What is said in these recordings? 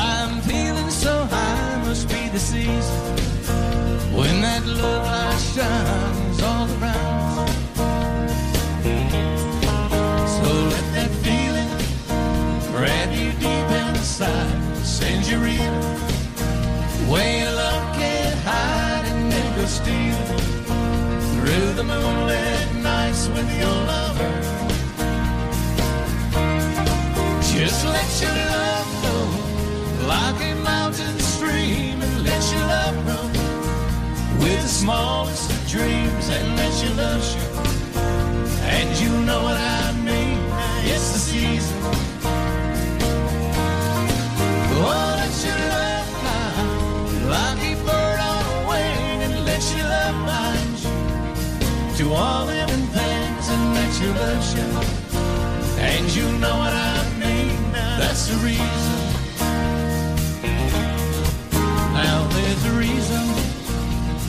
I'm feeling so high, must be the season when that love light shines all around. So let that feeling grab you deep inside, send you reeling, where love can't hide and then go stealing through the moonlit nights with your lover. Just let your love flow like a mountain stream, and let your love run with the smallest of dreams, and let your love show. And you know what I mean, it's the season. Oh, let your love fly like a bird on a wing, and let your love bind you to all living things, and let your love show. And you know what I mean, that's the reason. Now there's a reason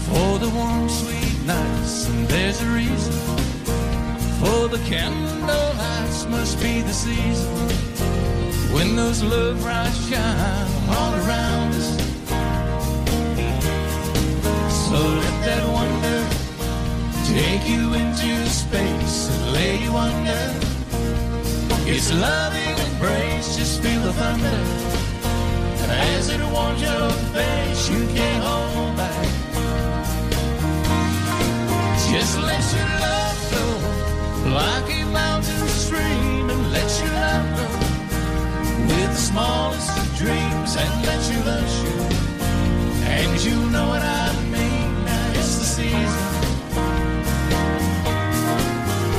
for the warm, sweet nights, and there's a reason for the candle lights, must be the season when those love lights shine all around us. So let that wonder take you into space and lay you under. It's loving embrace, just feel the thunder as it warms your face, you can't hold back. Just let your love flow like a mountain stream, and let your love go with the smallest of dreams, and let your love shoot. And you know what I mean, now it's the season.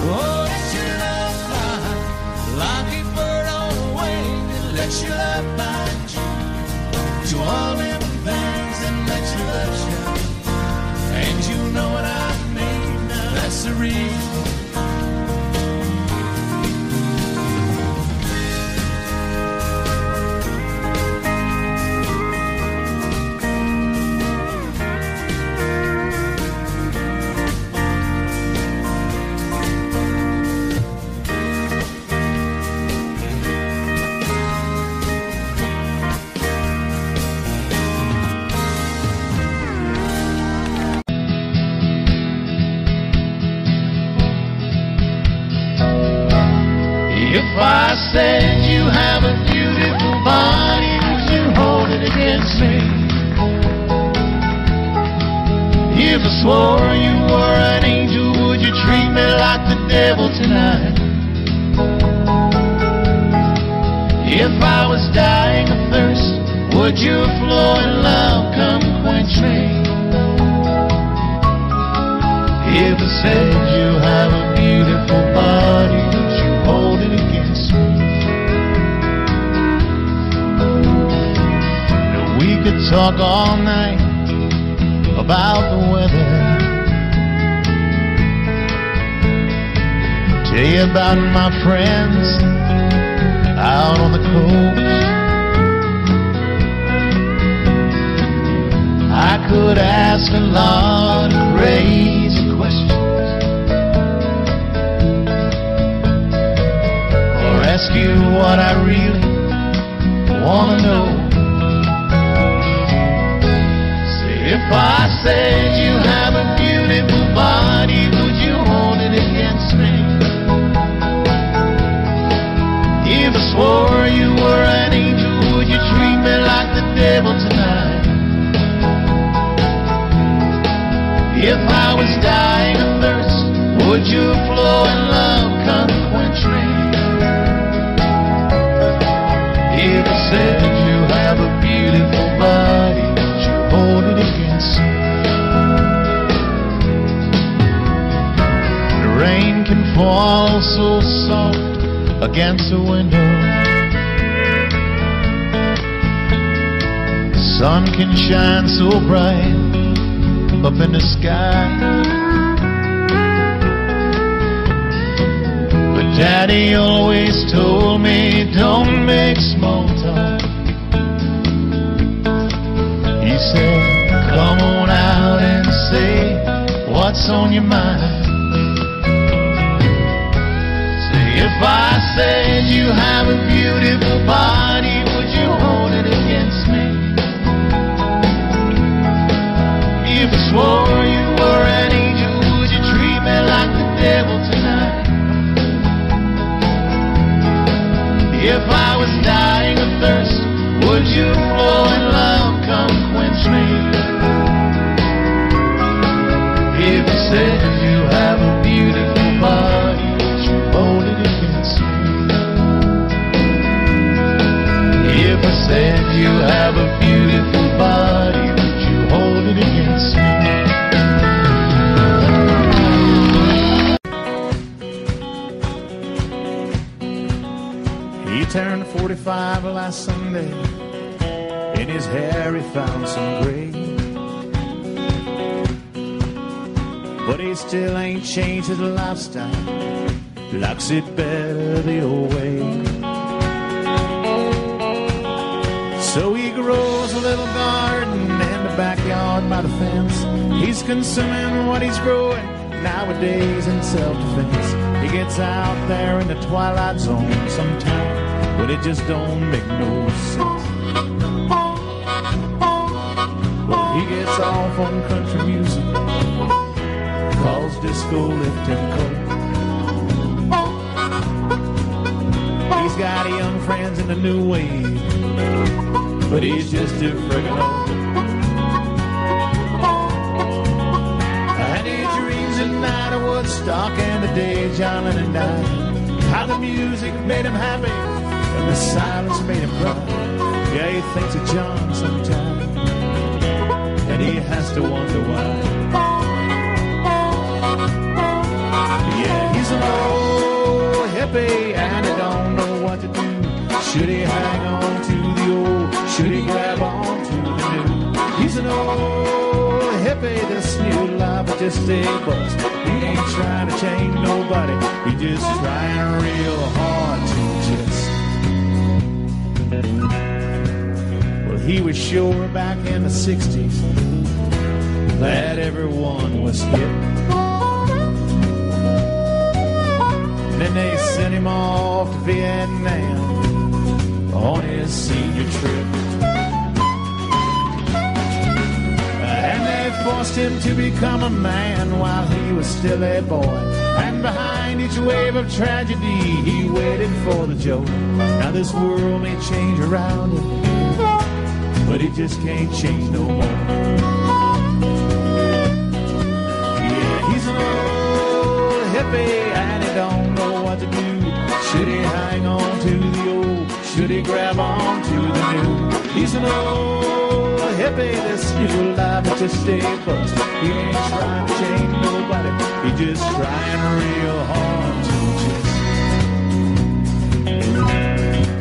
Oh, like a bird on a wing, and let your love bind you to all living things, and let your love shine. And you know what I mean, that's the reason. I said you have a beautiful body, would you hold it against me? If I swore you were an angel, would you treat me like the devil tonight? If I was dying of thirst, would your flowing love come quench me? If I said you have a beautiful body, would you hold it against me? We could talk all night about the weather, tell you about my friends out on the coast. I could ask a lot of crazy questions, or ask you what I really want to know. If I said you have a beautiful body, would you hold it against me? If I swore you were an angel, would you treat me like the devil tonight? If I was dying of thirst, would your flowing love come quench me? If I said you have a beautiful body, would you hold it against me? The rain can fall so soft against the window, the sun can shine so bright up in the sky. But Daddy always told me, don't make small talk. He said, come on out and say what's on your mind. Say, if I said you have a beautiful body, would you hold it again? would you, oh, in love, come quench me? He would say, you have a beautiful body, but you hold it against me. He would say, you have a beautiful body, but you hold it against me. He turned 45 last Sunday. In his hair he found some gray, but he still ain't changed his lifestyle. Likes it better the old way. So he grows a little garden in the backyard by the fence. He's consuming what he's growing nowadays in self-defense. He gets out there in the twilight zone sometimes, but it just don't make no sense. Well, he gets off on country music, cause disco left him cold. He's got young friends in the new wave, but he's just too friggin' old. And he dreams at night of Woodstock and the day John Lennon died. How the music made him happy, and the silence made him proud. Yeah, he thinks of John sometimes, and he has to wonder why. Yeah, he's an old hippie, and he don't know what to do. Should he hang on to the old? Should he grab on to the new? He's an old hippie, this new life will just stay bust. He ain't trying to change nobody, he just trying real hard to just. Well, he was sure back in the 60s that everyone was hip. And then they sent him off to Vietnam on his senior trip, and they forced him to become a man while he was still a boy. And behind each wave of tragedy, he waited for the joke. Now this world may change around him, but he just can't change no more. Yeah, he's an old hippie, and he don't know what to do. Should he hang on to the old? Should he grab on to the new? He's an old hippie, this new life is just a bust. He ain't trying to change nobody, he just trying real hard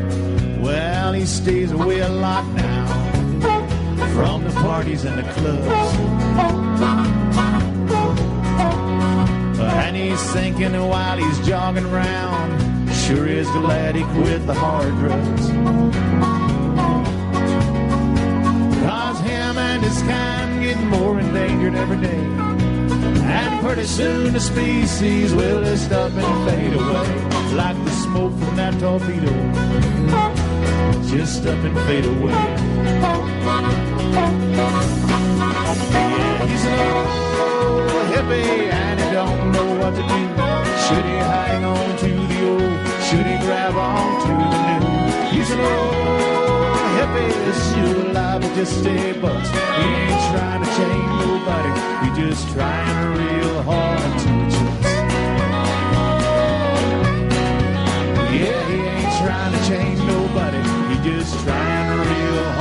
to just. Well, he stays away a lot now from the parties and the clubs, and he's thinking while he's jogging around, sure is glad he quit the hard drugs. Cause him and his kind get more endangered every day, and pretty soon the species will just up and fade away, like the smoke from that torpedo, just up and fade away. Yeah, he's an old hippie, and he don't know what to do. Should he hang on to the old? Should he grab on to the new? He's an old hippie, this new life will just stay bust. He ain't trying to change nobody, he just trying real hard to adjust. Yeah, he ain't trying to change nobody, he just trying real hard to adjust.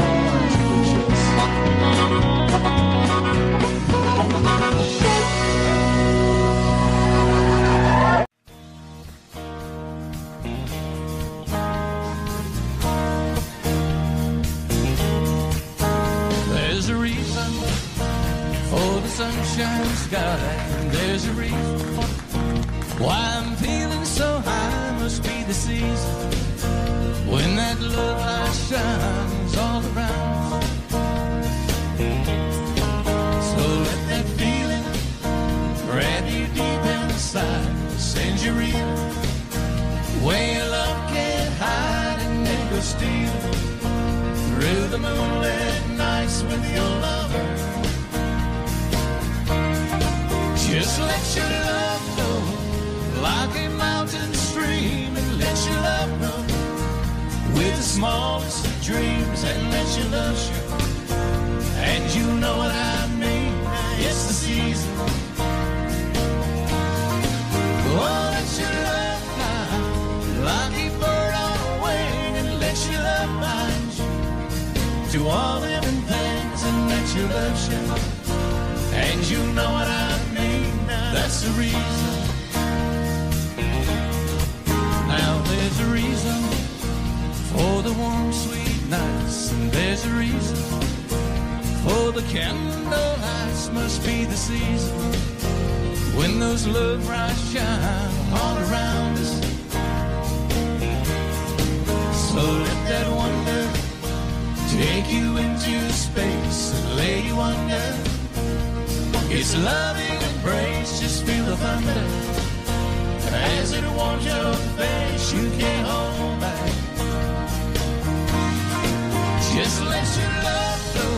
There's a reason for the sunshine sky, there's a reason why I'm feeling so high. Must be the season when that love light shines all around. So let that feeling grab you deep inside, send you reeling where love can't hide, and it goes stealing through the moonlit nights with your lover. Just let your love flow like a mountain stream, and let your love dreams and let you love you. And you know what I mean, it's the season. Oh, let your love fly, like a bird on a wing, and let your love bind you to all living things, and let your love shine. And you know what I mean, that's the reason. Now there's a reason for the warm, sweet nights, and there's a reason for the candle lights. Must be the season when those love rays shine all around us. So let that wonder take you into space and lay you under. It's a loving embrace, just feel the thunder. As it warms your face, you can't hold back. Just let your love flow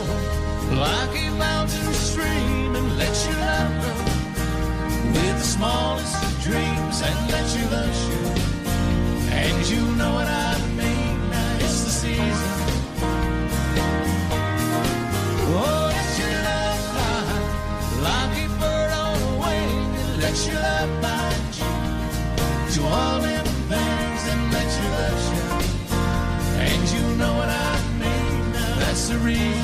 like a mountain stream, and let your love grow with the smallest of dreams, and let your love show. And you know what I mean, now it's the season. Oh, let your love fly like a bird on a wing, and let your love bind to all little things, and let your love shine. And you know what I mean, now that's the reason.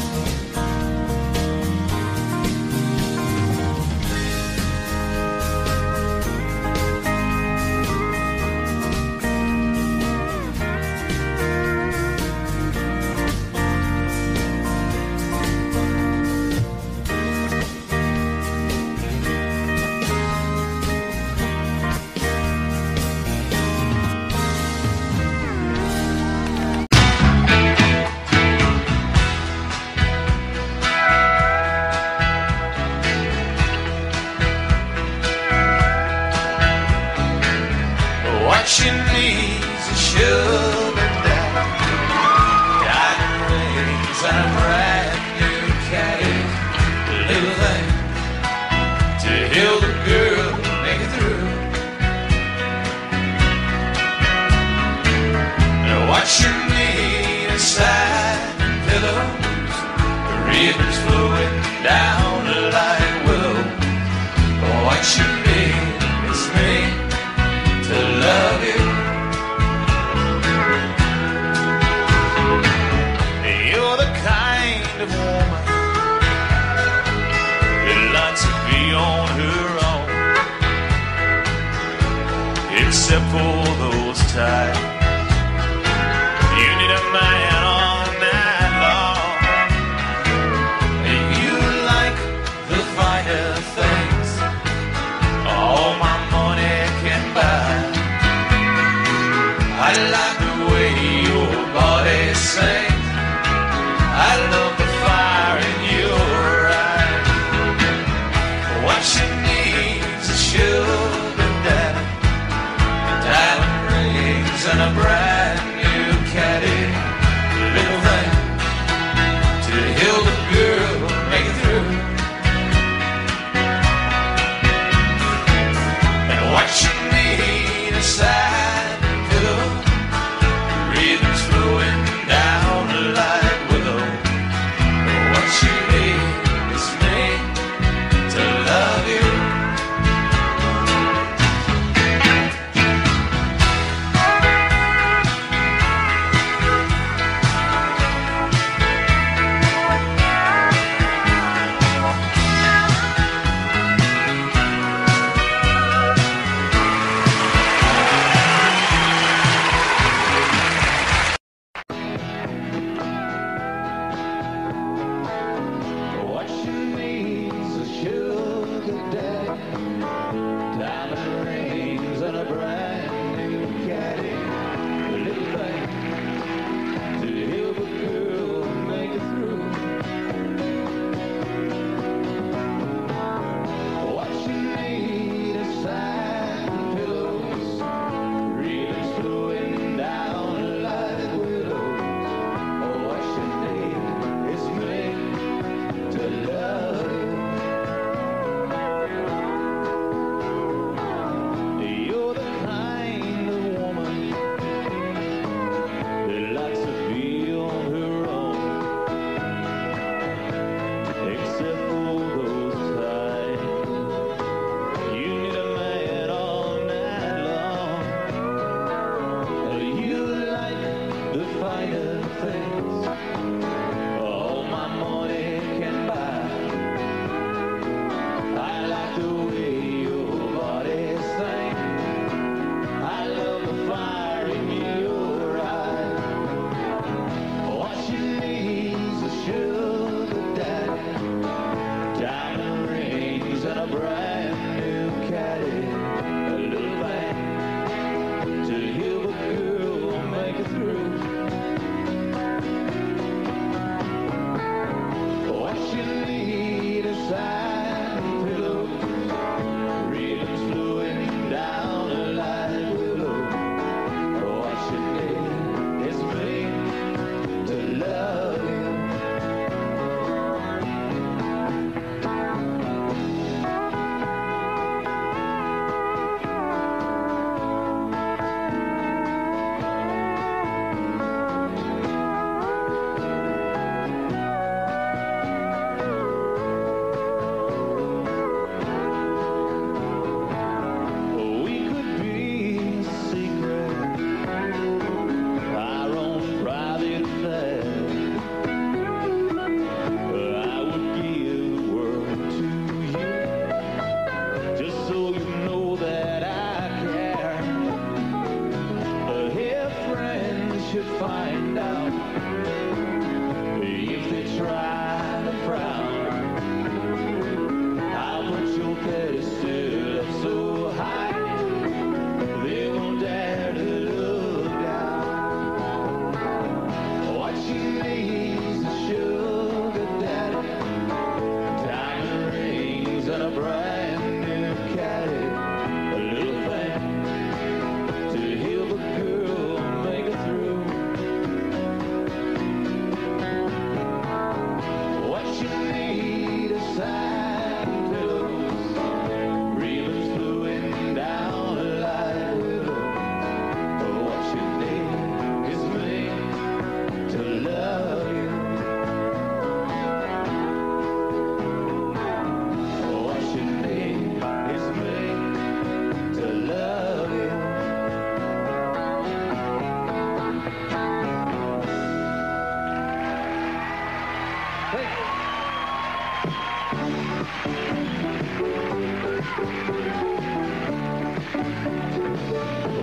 Thank you.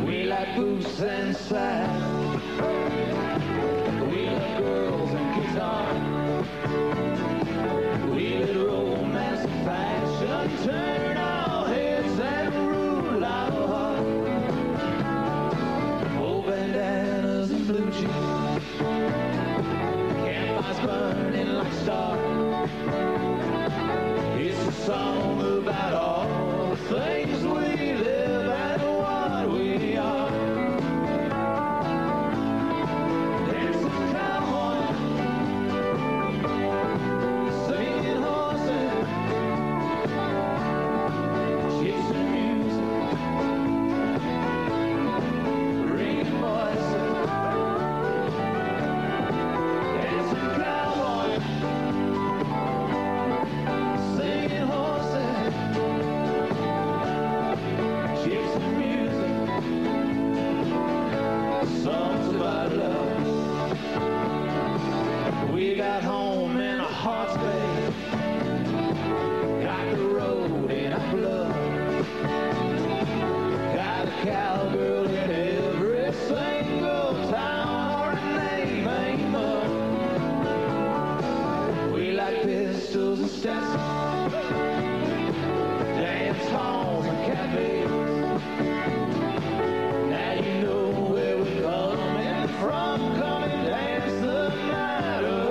We like boots and sass. We like girls and guitar. We like romance and fashion. Turn our heads and rule our heart. Old bandanas and blue jeans. Burning like stars. It's a song about all the things we live and what we are. There's a cowboy singing horses, chasing music, ringing voices. We got home in a heartbeat, got the road in our blood, got a cowgirl in every single town, her name ain't mud. We like pistols and stencils, dance halls and cafes. Now you know where we're coming from, come and dance the night away.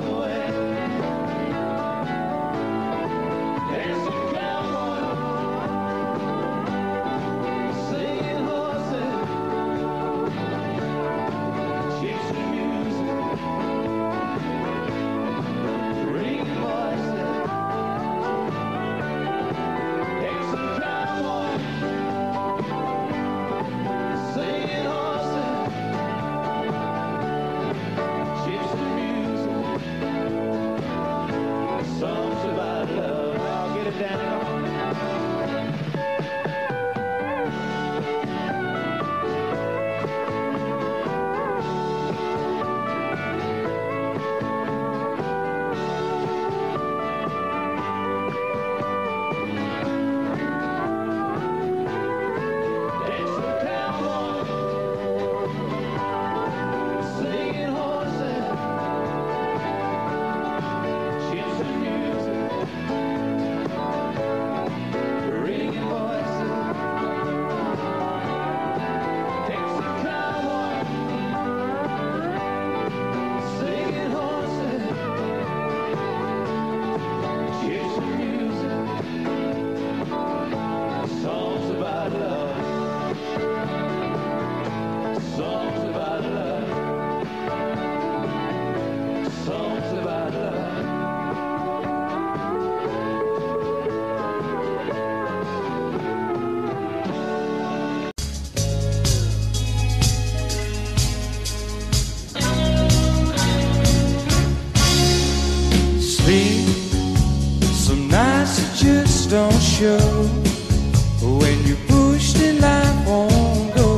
When you push the life won't go,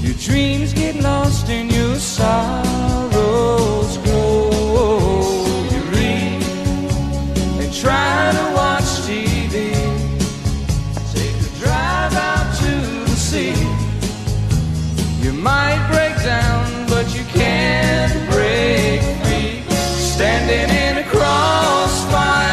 your dreams get lost in your sorrows grow. You read and try to watch TV, take a drive out to the sea. You might break down, but you can't break free. Standing in a crossfire,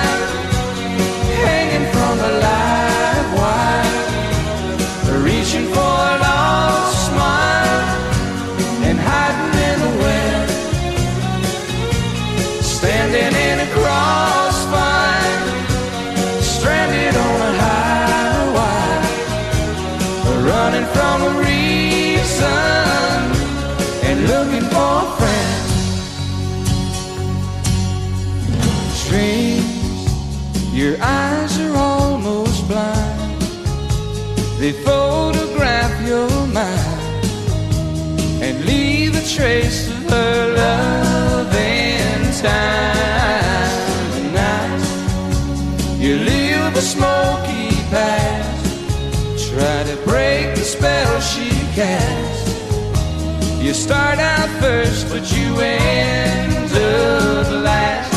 your eyes are almost blind. They photograph your mind and leave a trace of her love in time. And now you live a smoky past, try to break the spell she cast. You start out first, but you end up last.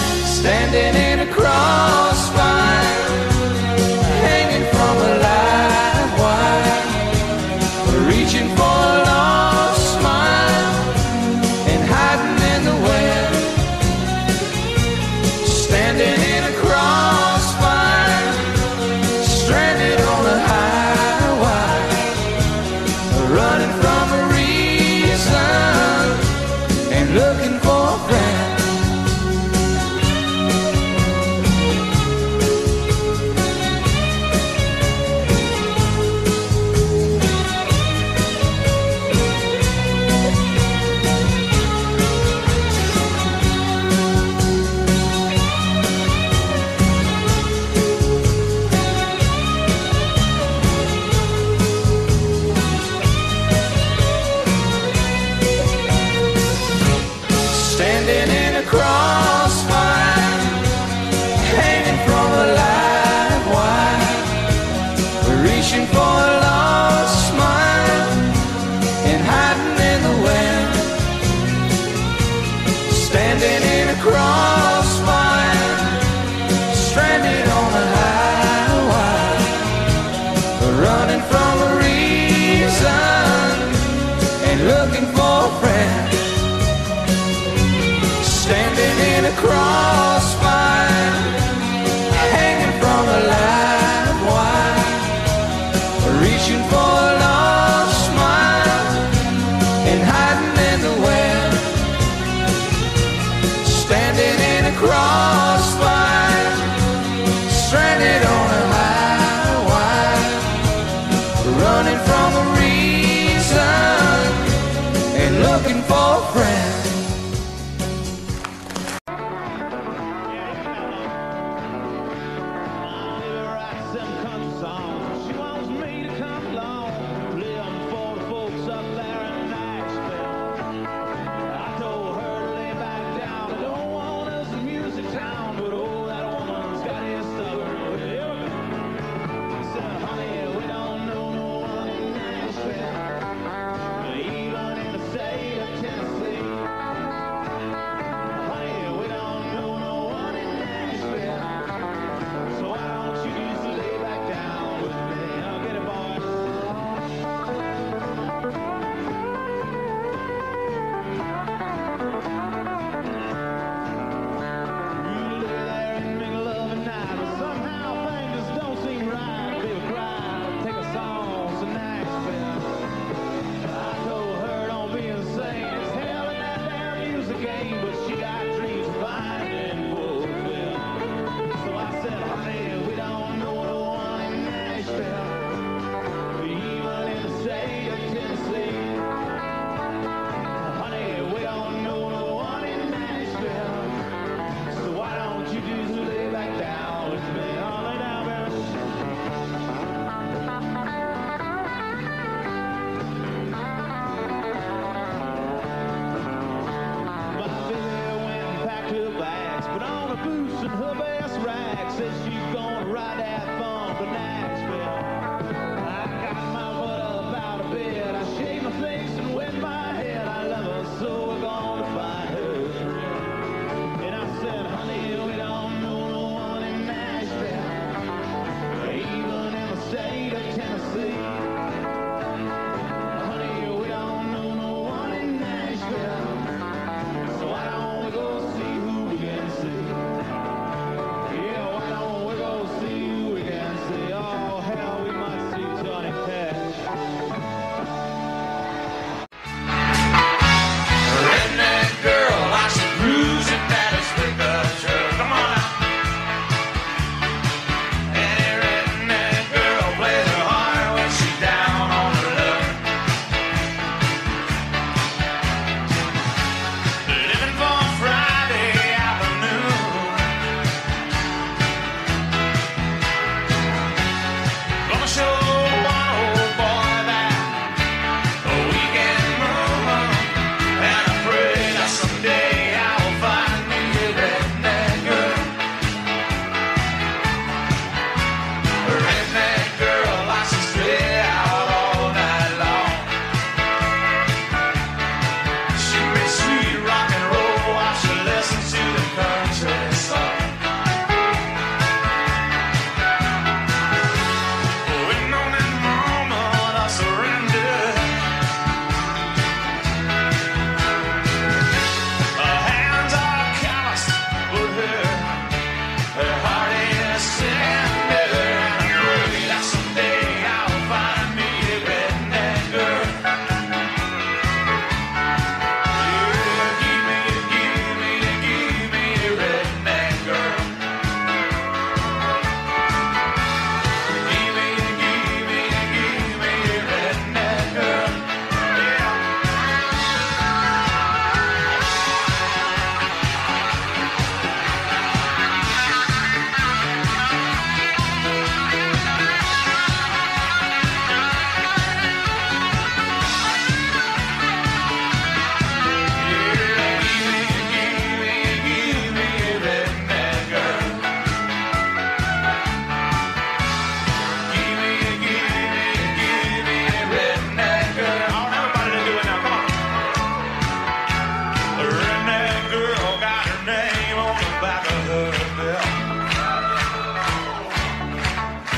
back of her belt.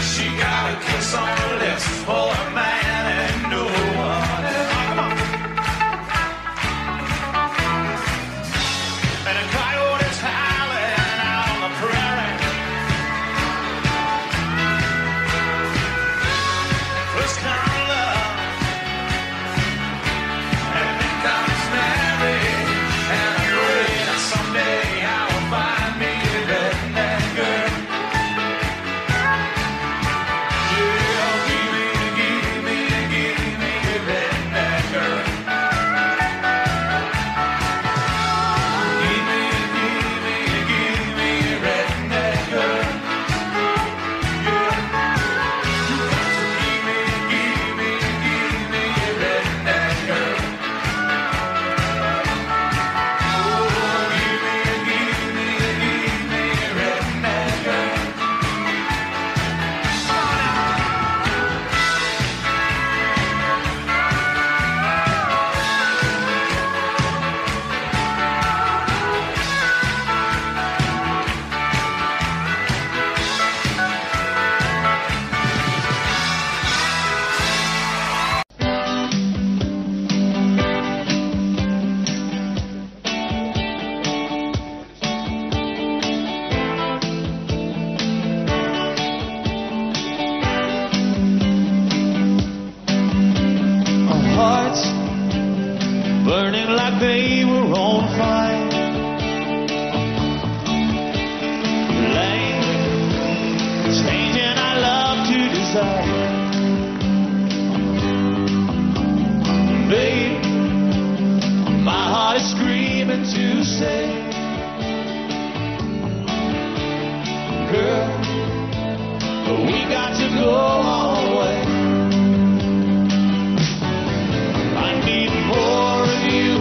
She got a kiss on her lips for a man and no one else. And a coyote's howling out on the prairie. First kind of love, and then comes marriage, and I pray that someday I will find me a better than girl. Yeah, give me a better than girl. Give me a better than girl. Give me a better than girl. Give me a better than girl. Our hearts burning like they were on fire, language changing our love to desire. Babe, my heart is screaming to say, girl, we got to go our way. I need more of you,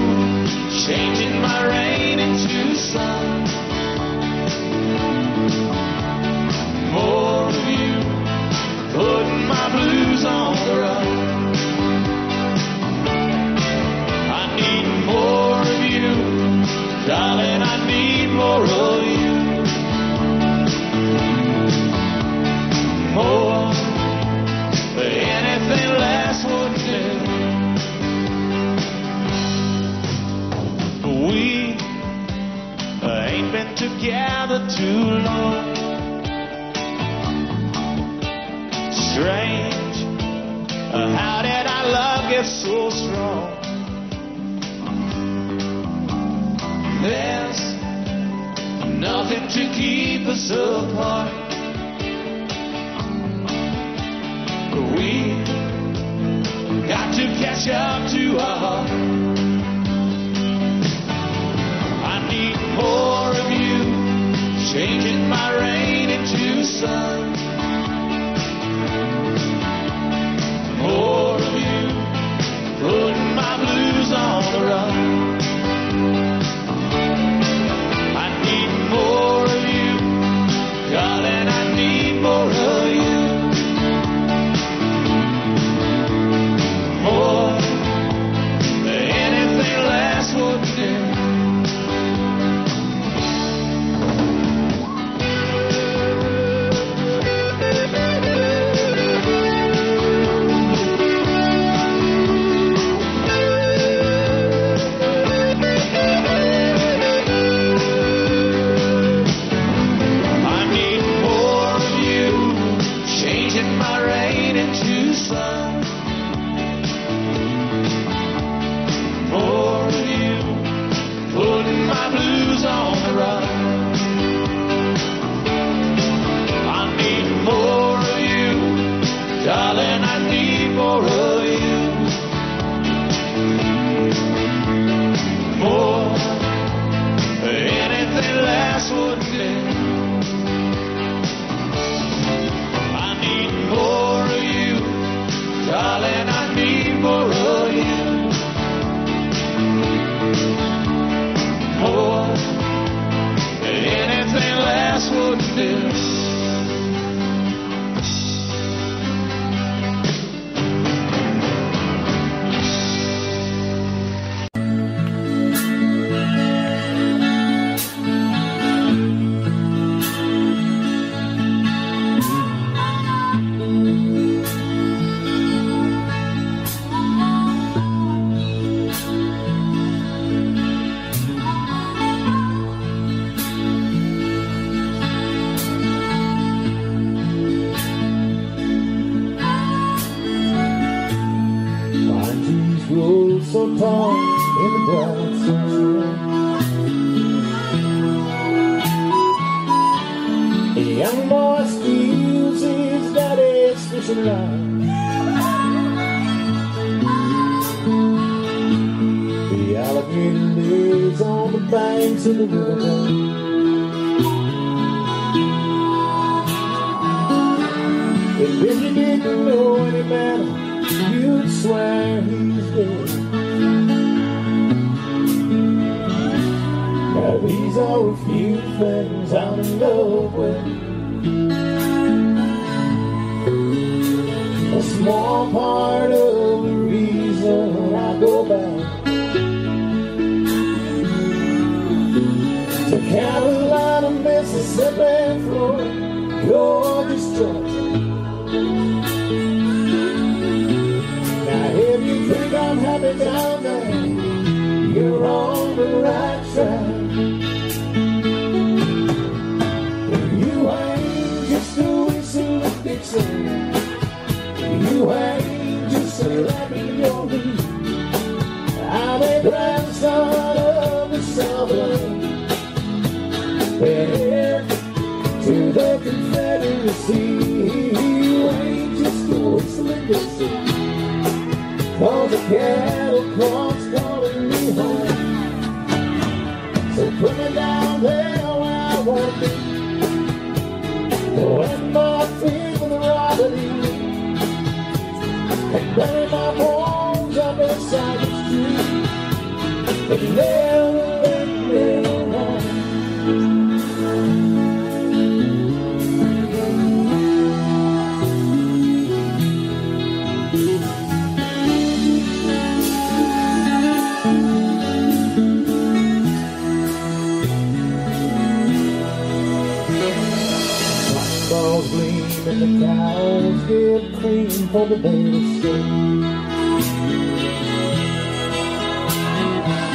changing my rain into sun. More of you, putting my blues on the run. I need more of you, darling, I need more of you. More, but anything less would do. We ain't been together too long. Strange, how did our love get so strong? There's nothing to keep us apart, but we got to catch up to our heart. I need more of you, changing my rain into sun. More of you, putting my blues on the run. I need more of you, darling, I need more of you. More than anything less would do. I need more of you, changing my rain into sun. More of you, putting my blues on the run. I need more of you, darling, I need more of you. More than anything less would do. I need more of you, darling, I need more of you. More than anything less would do. fall in the bright sunshine. A young boy steals his daddy's fishing line. The alligator lives on the banks of the river. If you didn't know any better, you'd swear he's dead. Now these are a few things I'm in love with, a small part of the reason I go back to Carolina, Mississippi, Florida, Georgia, Georgia. I'm happy down there, you're on the right track. You ain't just a whistle and Dixon, you ain't just a lapping your knee. I'm a grandson of the Southern, heir to the Confederacy. You ain't just a whistle and Dixon, 'cause the cattle clock's calling me home. So put me down there where I want to be, plant my feet in the Rodney, and bury my bones up inside the street. And never let me alone. The cows get cream for the baby's sake,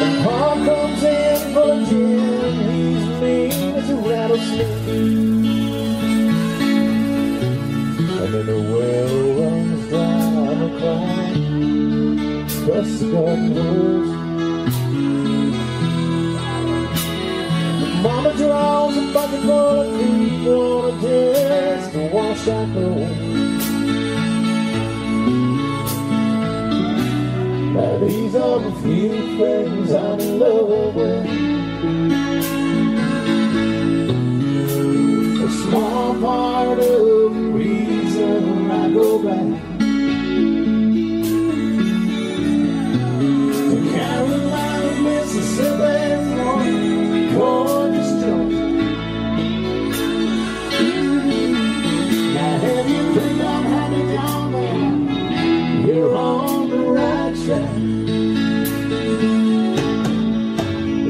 and Pa comes in full of gin, he's mean as a rattlesnake. And then the well runs down the climb, just God knows. Mama draws a bucket full of cream on a desk to wash out the wind. Now these are the few friends I'm in love with, a small part of the reason I go back to Carolina, Mississippi, Florida, Georgia, Georgia. You're on the right track.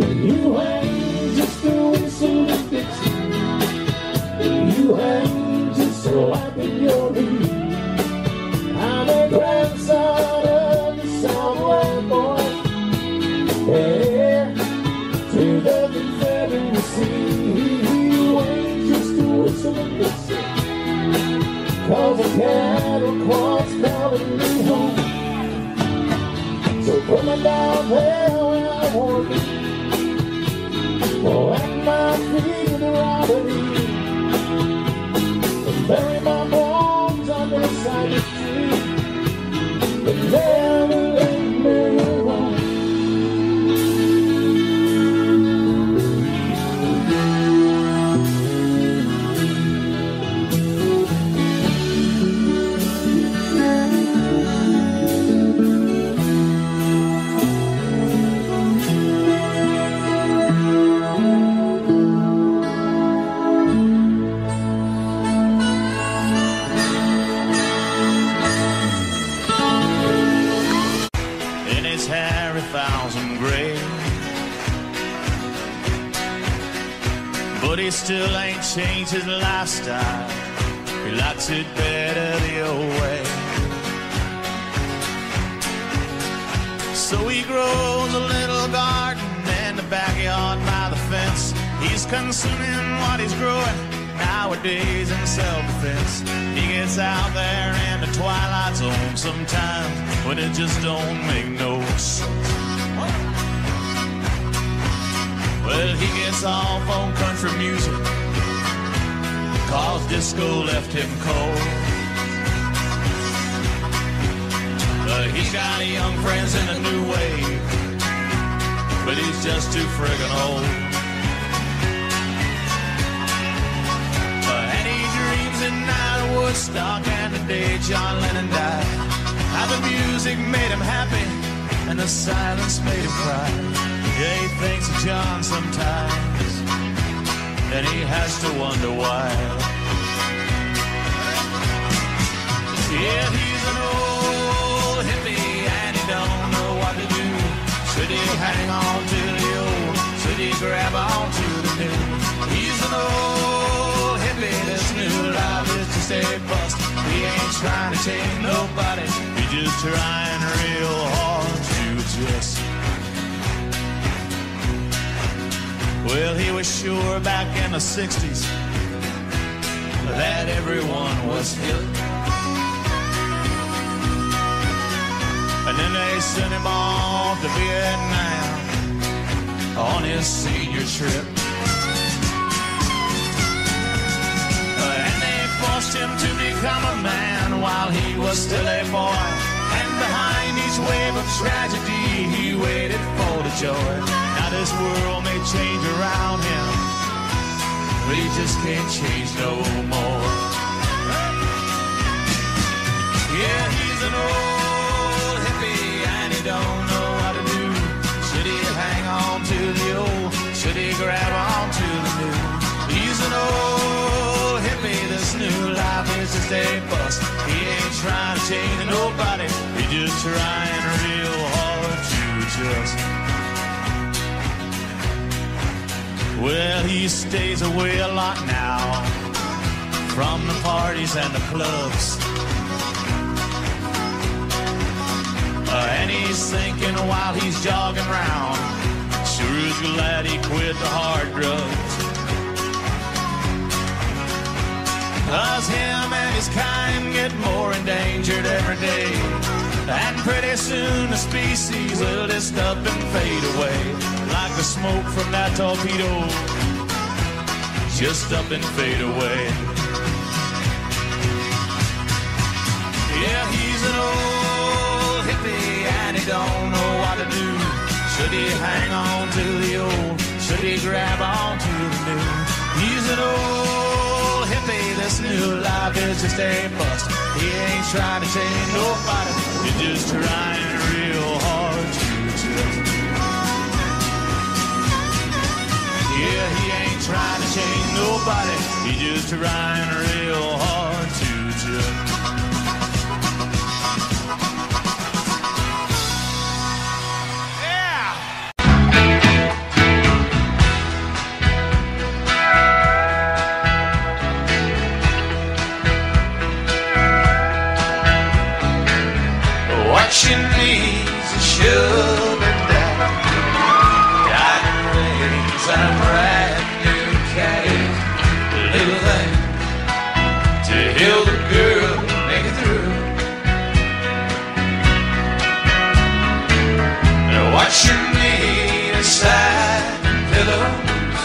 And you ain't just a whistle and Dixie, you ain't just a wiping your knee. I'm a grandson of the Southwest boy, heir to the Confederacy. You ain't just a whistle and Dixie, 'cause the cattle clock's calling me home. So put me down there where I want to be, plant my feet in the Rodney, and bury my bones on the side of the street. But never let me alone. Still ain't changed his lifestyle. He likes it better the old way. So he grows a little garden in the backyard by the fence. He's consuming what he's growing nowadays in self-defense. He gets out there in the twilight zone sometimes when it just don't make no sense. Well, he gets off on country music, cause disco left him cold. He's got young friends in a new wave, but he's just too friggin' old. And he dreams at night of Woodstock and the day John Lennon died, how the music made him happy and the silence made him cry. Yeah, he thinks of John sometimes, and he has to wonder why. Yeah, he's an old hippie and he don't know what to do. Should he hang on to the old? Should he grab on to the new? He's an old hippie, this new life is to stay bust. He ain't trying to change nobody, he's just trying real hard to adjust. Well, he was sure back in the 60s that everyone was ill. And then they sent him off to Vietnam on his senior trip. And they forced him to become a man while he was still a boy. And behind each wave of tragedy, he waited for the joy. This world may change around him, but he just can't change no more. Yeah, he's an old hippie and he don't know what to do. Should he hang on to the old? Should he grab on to the new? He's an old hippie, this new life is just a bust. He ain't trying to change nobody, he just trying real hard to adjust. Well, he stays away a lot now from the parties and the clubs. And he's thinking while he's jogging around, sure is glad he quit the hard drugs. 'Cause him and his kind get more endangered every day, and pretty soon the species will just up and fade away. Like the smoke from that torpedo, just up and fade away. Yeah, he's an old hippie and he don't know what to do. Should he hang on to the old? Should he grab on to the new? He's an old hippie, this new life is just a bust. He ain't trying to change nobody, he's just trying real hard to. Yeah, he ain't trying to change nobody, he just trying real hard to adjust. Yeah! What she needs is sugar down, diamond rings and a brand new cake. Little thing to help the girl make it through. Now what you need is satin pillows,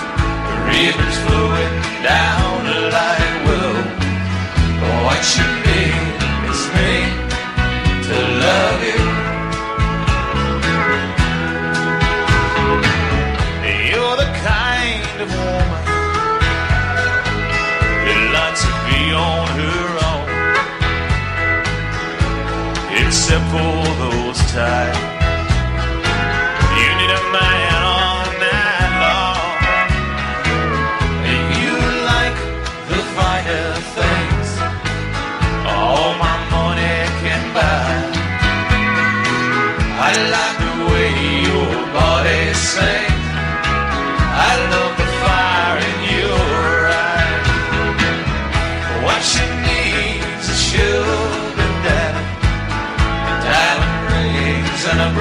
rivers flowing down like willow. What you need is me to love you. Except for those times, you need a man all night long. And you like the finer things all my money can buy. I like the way your body sings, I love the fire in your eyes. What she needs is sugar. And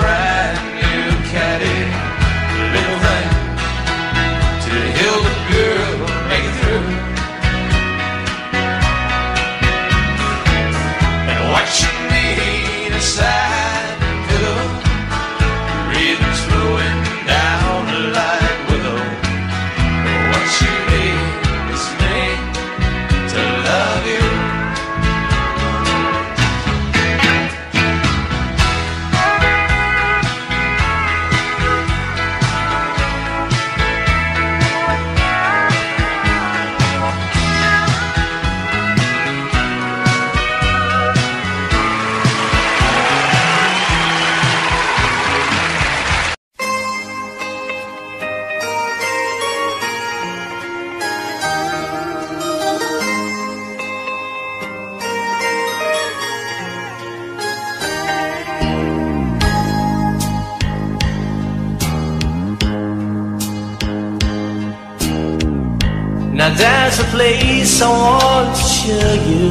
And there's a place I want to show you.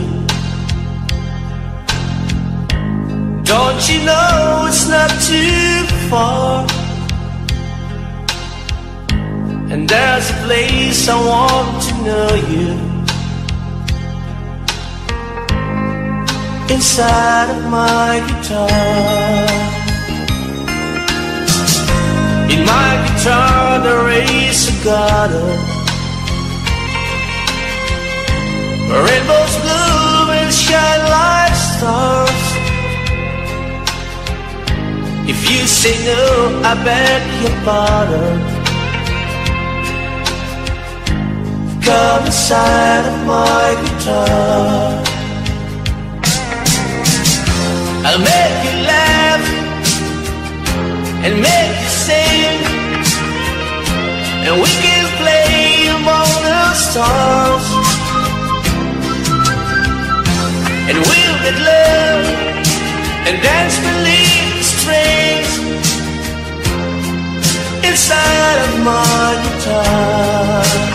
Don't you know it's not too far? And there's a place I want to know you. Inside of my guitar, in my guitar there is a garden, rainbows bloom and shine like stars. If you say no, I beg your pardon. Come inside of my guitar, I'll make you laugh and make you sing, and we can play among the stars, and we'll get love and dance beneath the strings inside of my guitar.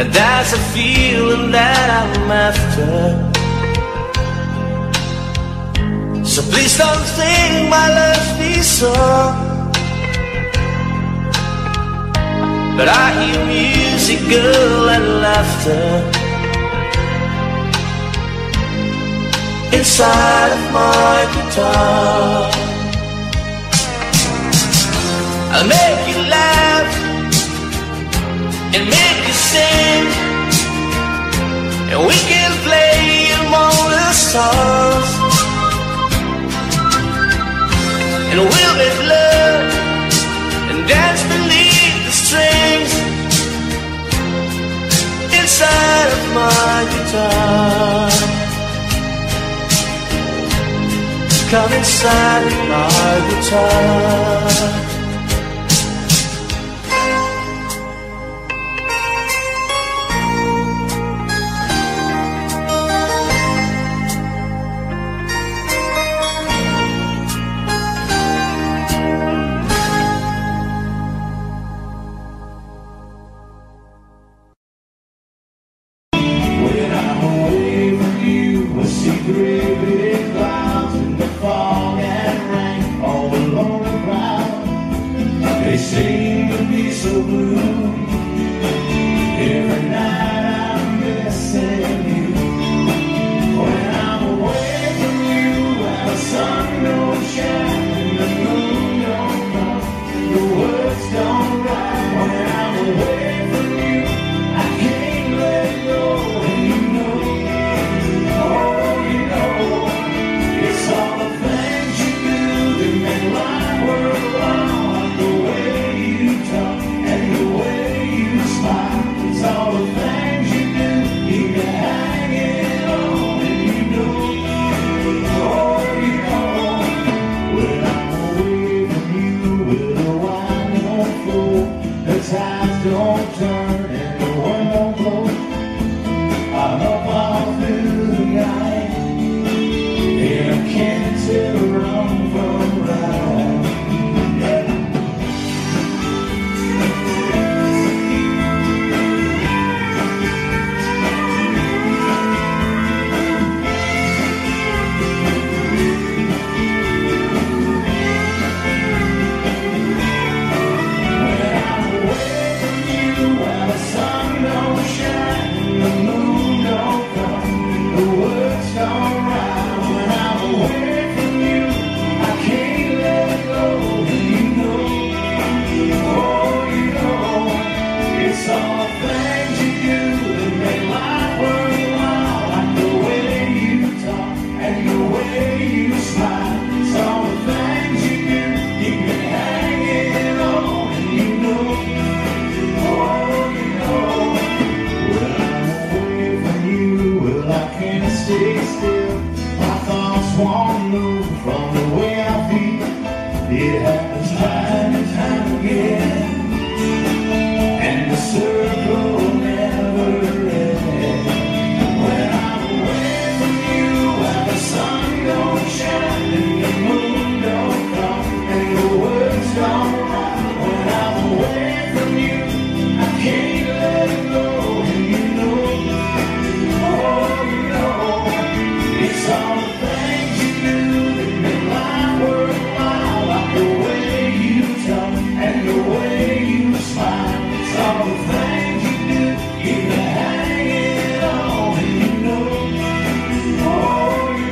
And there's a feeling that I'm after, so please don't think my love is sore. But I hear music, girl, and laughter inside of my guitar. I'll make you laugh and make you sing, and we can play among the stars, and we'll make love and dance beneath the strings inside of my guitar. Come inside of my guitar. Clouds in the fog and rain, all alone and proud. time and time again, and the circle never ends. When I'm away from you, and the sun don't shine, and the moon don't come, and the words don't rhyme. When I'm away from you, I can't let it go, and you know, oh, you know, it's all the things you do that make life worthwhile, like the way you talk and the way you smile. It's all the things you do, you can hang it all, and you know, oh, you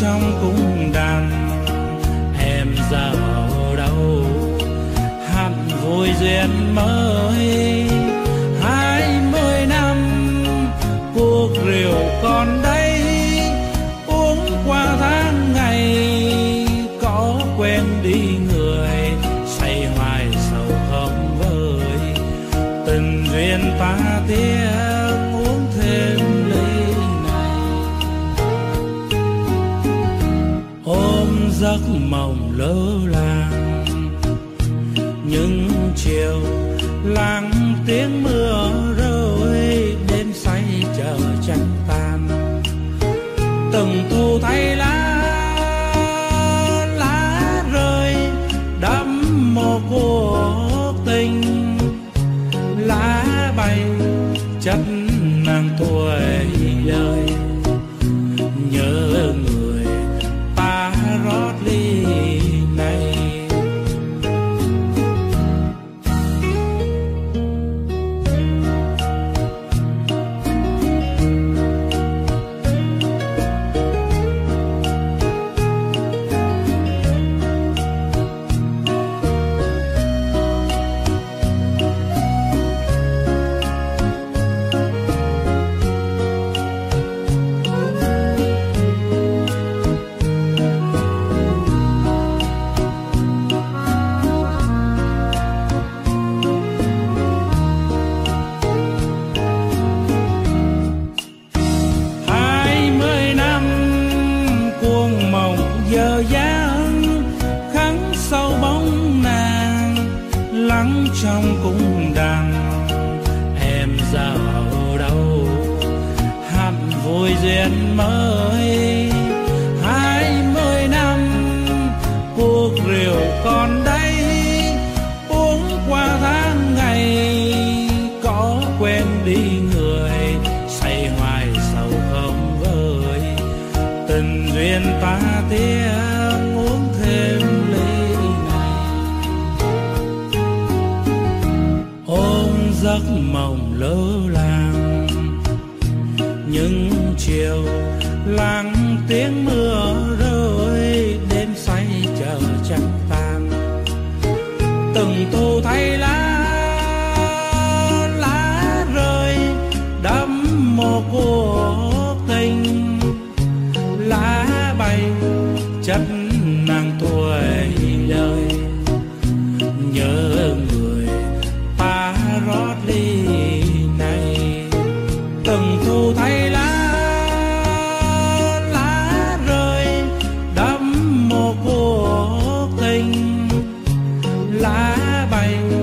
trong cung đàn em giàu đâu đôi duyên mới. 20 năm cuộc rượu còn đây, uống qua tháng ngày có quên đi người, say hoài sầu không vơi. Tình duyên ta tiếc uống thêm ly này, ôm giấc mộng lỡ làng. Những chiều lắng tiếng mưa rơi, đêm say chờ trăng tan, từng thu thay lá rơi đẫm mồ của tình, lá bay chất nàng tuổi đời. Nhớ người ta rót ly này, trong cung đàn em giàu đâu hát vui duyên mới. 20 năm cuộc rượu còn đây, uống qua tháng ngày có quên đi người, say hoài sầu không vơi. Tình duyên ta tiếc uống thêm ly, giấc mộng lỡ làng. Những chiều lắng tiếng mưa rơi, đêm say chờ trăng tan, từng thu thay lá rơi đẫm mồ của tình, lá bay chất nàng tuổi đời. Nhớ người ta rót ly này, từng thu thay lá rơi đẫm mồ của tình, lá bay